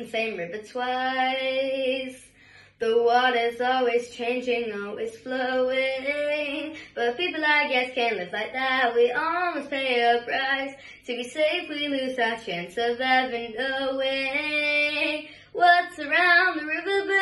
the same river twice. The water's always changing, always flowing, but people like us can't live like that. We almost pay a price. To be safe, we lose our chance of ever knowing what's around the river.